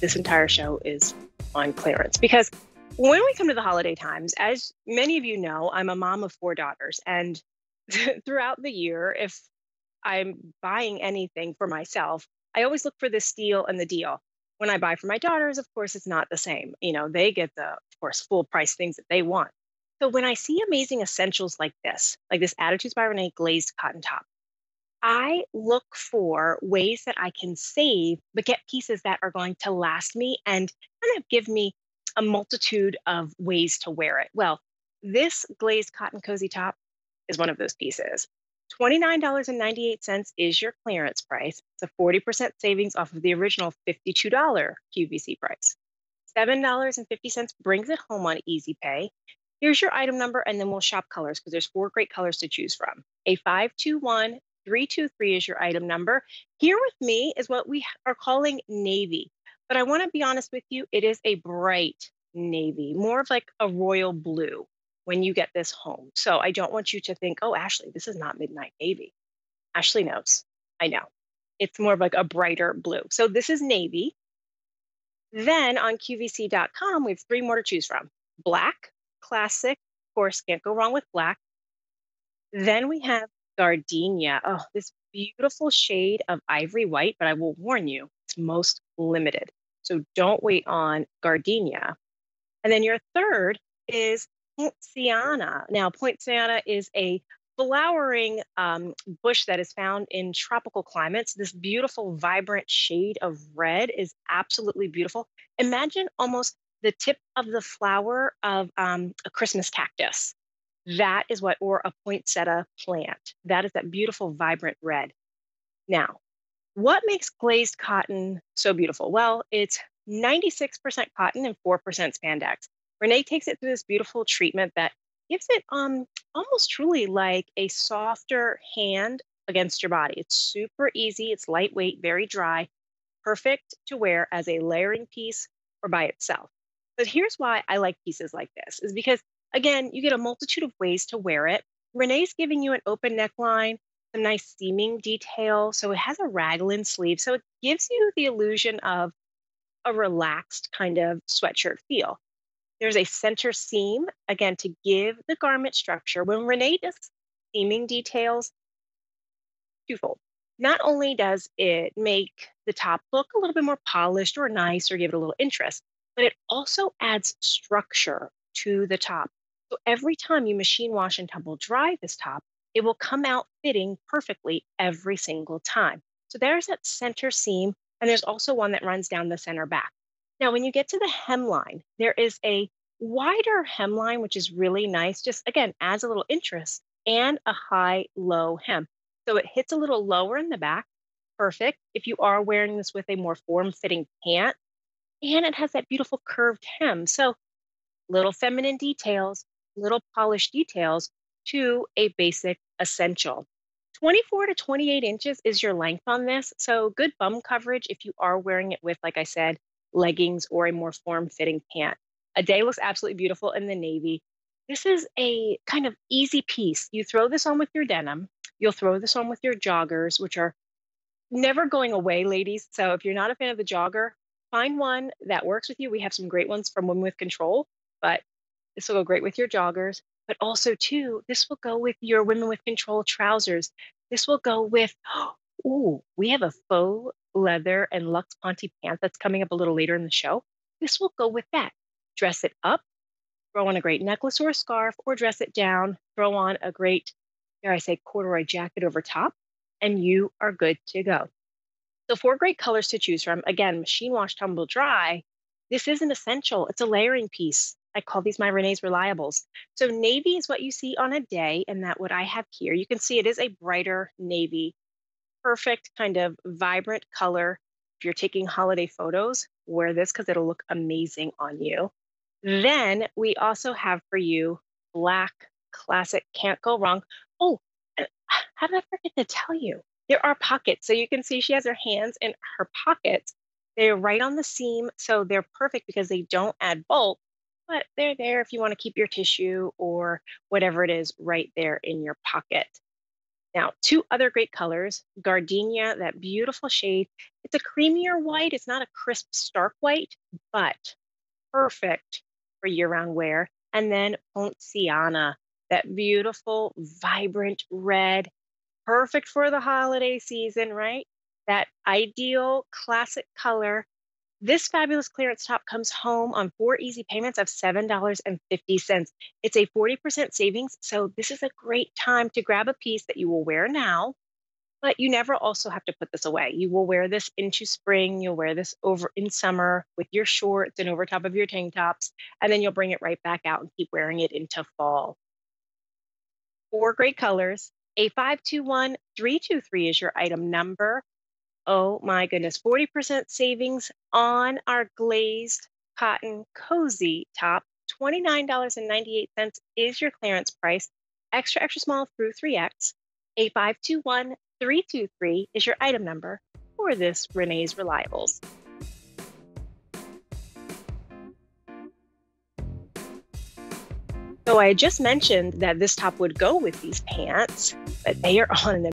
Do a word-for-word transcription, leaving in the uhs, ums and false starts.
this entire show is on clearance. Because when we come to the holiday times, as many of you know, I'm a mom of four daughters. And throughout the year, if I'm buying anything for myself, I always look for the steal and the deal. When I buy for my daughters, of course, it's not the same. You know, they get the, of course, full price things that they want. So when I see amazing essentials like this, like this Attitudes by Renee glazed cotton top, I look for ways that I can save, but get pieces that are going to last me and kind of give me a multitude of ways to wear it. Well, this glazed cotton cozy top is one of those pieces. twenty-nine ninety-eight is your clearance price. It's a forty percent savings off of the original fifty-two dollars Q V C price. seven dollars and fifty cents brings it home on Easy Pay. Here's your item number, and then we'll shop colors because there's four great colors to choose from. A five two one three two three is your item number. Here with me is what we are calling navy. But I want to be honest with you, it is a bright navy, more of like a royal blue when you get this home. So I don't want you to think, oh, Ashley, this is not midnight navy. Ashley knows. I know. It's more of like a brighter blue. So this is navy. Then on Q V C dot com, we have three more to choose from. Black, classic, of course, can't go wrong with black. Then we have gardenia. Oh, this beautiful shade of ivory white, but I will warn you, it's most limited. So don't wait on gardenia. And then your third is poinciana. Now, poinciana is a flowering um, bush that is found in tropical climates. This beautiful, vibrant shade of red is absolutely beautiful. Imagine almost the tip of the flower of um, a Christmas cactus. That is what, or a poinsettia plant. That is that beautiful, vibrant red. Now, what makes glazed cotton so beautiful? Well, it's ninety-six percent cotton and four percent spandex. Renee takes it through this beautiful treatment that gives it um, almost truly like a softer hand against your body. It's super easy. It's lightweight, very dry, perfect to wear as a layering piece or by itself. But here's why I like pieces like this is because, again, you get a multitude of ways to wear it. Renee's giving you an open neckline, some nice seaming detail. So it has a raglan sleeve. So it gives you the illusion of a relaxed kind of sweatshirt feel. There's a center seam, again, to give the garment structure. When Renee does seaming details, twofold. Not only does it make the top look a little bit more polished or nice or give it a little interest, but it also adds structure to the top. So every time you machine wash and tumble dry this top, it will come out fitting perfectly every single time. So there's that center seam, and there's also one that runs down the center back. Now, when you get to the hemline, there is a wider hemline, which is really nice. Just, again, adds a little interest, and a high-low hem. So it hits a little lower in the back. Perfect if you are wearing this with a more form-fitting pant. And it has that beautiful curved hem. So little feminine details, little polished details to a basic essential. twenty-four to twenty-eight inches is your length on this. So good bum coverage if you are wearing it with, like I said, leggings or a more form-fitting pant. A day looks absolutely beautiful in the navy. This is a kind of easy piece. You throw this on with your denim. You'll throw this on with your joggers, which are never going away, ladies. So if you're not a fan of the jogger, find one that works with you. We have some great ones from Women with Control, but this will go great with your joggers. But also, too, this will go with your Women with Control trousers. This will go with, oh, we have a faux leather and luxe Ponte pant that's coming up a little later in the show. This will go with that. Dress it up, throw on a great necklace or a scarf, or dress it down, throw on a great, dare I say, corduroy jacket over top, and you are good to go. So four great colors to choose from. Again, machine wash, tumble dry. This is an essential. It's a layering piece. I call these my Renee's Reliables. So navy is what you see on a day, and that what I have here. You can see it is a brighter navy. Perfect kind of vibrant color. If you're taking holiday photos, wear this because it'll look amazing on you. Then we also have for you black, classic, can't go wrong. Oh, how did I forget to tell you? There are pockets. So you can see she has her hands in her pockets. They're right on the seam. So they're perfect because they don't add bulk, but they're there if you want to keep your tissue or whatever it is right there in your pocket. Now, two other great colors, gardenia, that beautiful shade. It's a creamier white. It's not a crisp, stark white, but perfect for year-round wear. And then ponciana, that beautiful, vibrant red, perfect for the holiday season, right? That ideal classic color. This fabulous clearance top comes home on four easy payments of seven dollars and fifty cents. It's a forty percent savings, so this is a great time to grab a piece that you will wear now, but you never also have to put this away. You will wear this into spring. You'll wear this over in summer with your shorts and over top of your tank tops, and then you'll bring it right back out and keep wearing it into fall. Four great colors. A five two one three two three is your item number. Oh my goodness, forty percent savings on our glazed cotton cozy top. twenty-nine dollars and ninety-eight cents is your clearance price. Extra, extra small through three X. A five two one three two three is your item number for this Renee's Reliables. So I just mentioned that this top would go with these pants, but they are on an